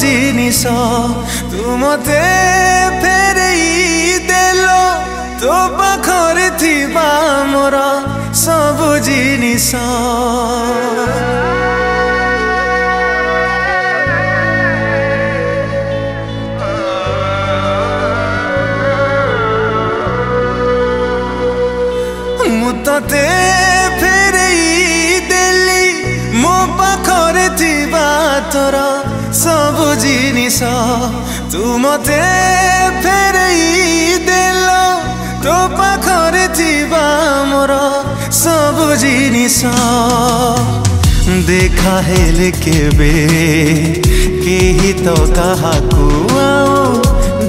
जिनिस तू मते फेरई देलो तो पाखरे थिबा मोर सबु जिनिस मुते फेरई देली मो पाखरे थिबा तोरा सबु जिनिस तू मते फेरई देलो तो पाखरे थिबा मोर सबु जिनिस देखा हेले केबे केही तो काहाकू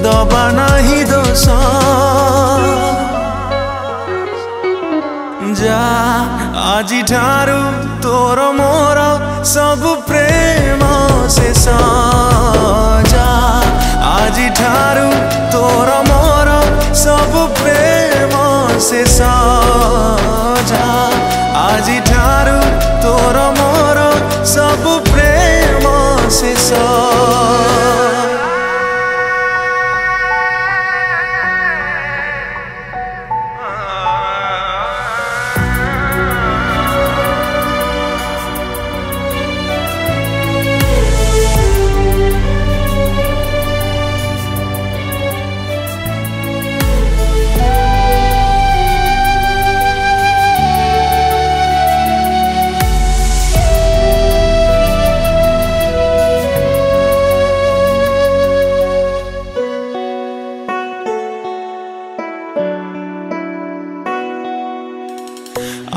दबा नाही दोष जा आजी ठारू तोर मोर सब प्रेम शेष जा आजी ठारू तोर मोर सब प्रेम शेष जा आजी ठारू तोर मोर सब प्रेम शेष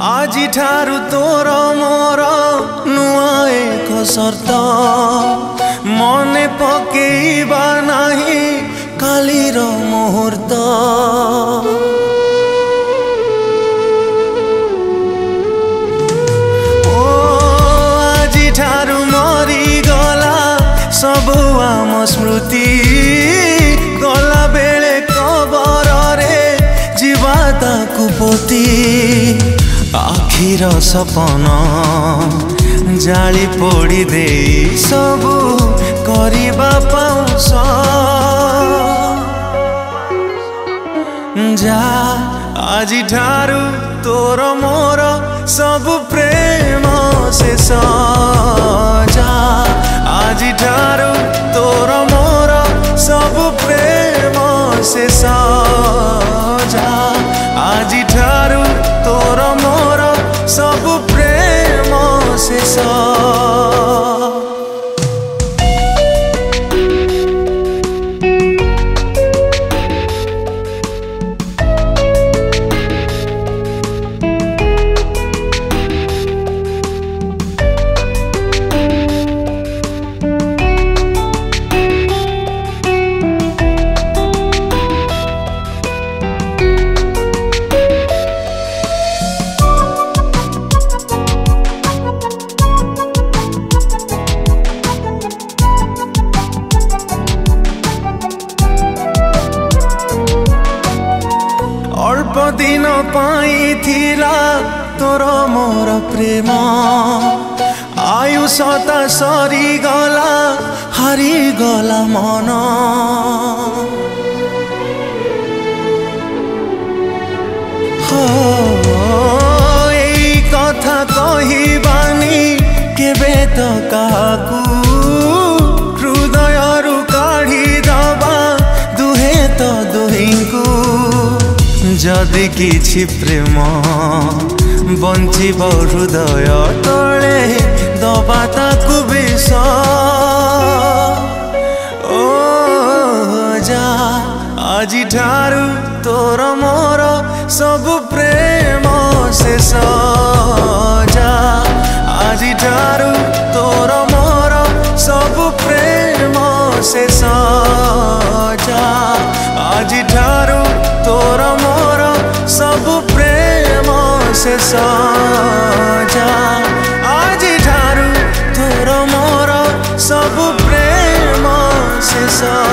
आजी ठारू तोर मोर नुआ एक शर्त मने पकेइबा नाही कालीर मुहूर्त ओ आजी ठारू मरी गला सबु आम स्मृति गला बेले कबर रे जीवा ताकु पोती आखिर सपन जाली पोड़ी दे सबू करिबा पाउस जा आजी ठारू तोर मोर सब प्रेम शेष जा आजी ठारू तोर मोर सब प्रेम शेष जा आजी ठारू तोर मोर सब प्रेम शेष दिन पाई थिला तोर मोर प्रेम आयुषता सरी गला हरी गला मन हो एई कथा कहिबानी केबे तो काकू हृदय रु काढ़ी दबा दुहे तो दुहिंकू जदि किछि प्रेम बंचिब हृदय तले दबा ताकु विष ओ जा आजी ठारू तोर मोर सब प्रेम शेष जा आजी ठारू तोर मोर सब प्रेम शेष जा आजी ठारू तोर मोर सब प्रेम शेष जा आजी ठारू तोर मोर सब प्रेम शेष।